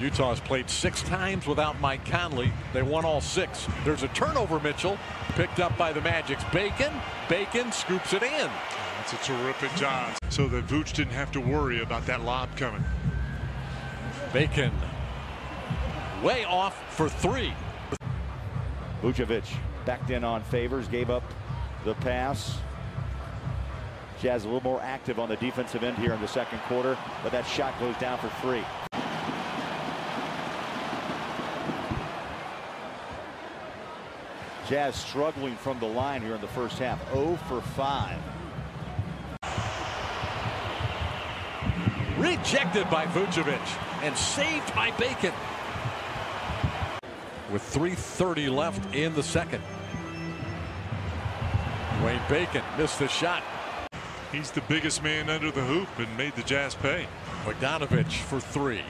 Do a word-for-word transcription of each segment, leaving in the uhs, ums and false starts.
Utah's played six times without Mike Conley. They won all six. There's a turnover, Mitchell, picked up by the Magic's Bacon. Bacon scoops it in. That's a terrific job so that Vooch didn't have to worry about that lob coming. Bacon way off for three. Vucevic backed in on Favors, gave up the pass. Jazz a little more active on the defensive end here in the second quarter, but that shot goes down for three. Jazz struggling from the line here in the first half, zero for five. Rejected by Vucevic and saved by Bacon. With three thirty left in the second. Dwayne Bacon missed the shot. He's the biggest man under the hoop and made the Jazz pay. Bogdanovic for three.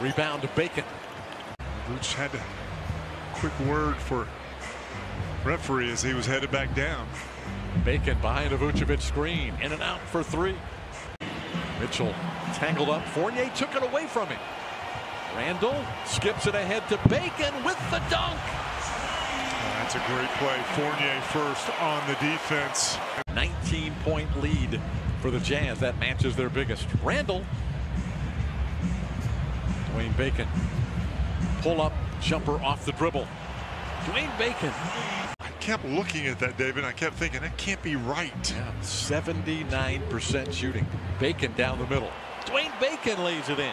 Rebound to Bacon. Vucevic had a quick word for referee as he was headed back down. Bacon behind a Vucevic screen, in and out for three. Mitchell tangled up. Fournier took it away from him. Randall skips it ahead to Bacon with the dunk. That's a great play. Fournier first on the defense. nineteen point lead for the Jazz. That matches their biggest. Randall. Dwayne Bacon. Pull up jumper off the dribble. Dwayne Bacon. I kept looking at that, David. I kept thinking, that can't be right. Yeah, seventy-nine percent shooting. Bacon down the middle. Dwayne Bacon lays it in.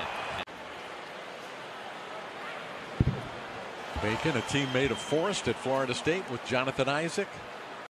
Bacon, a teammate of Forrest at Florida State with Jonathan Isaac.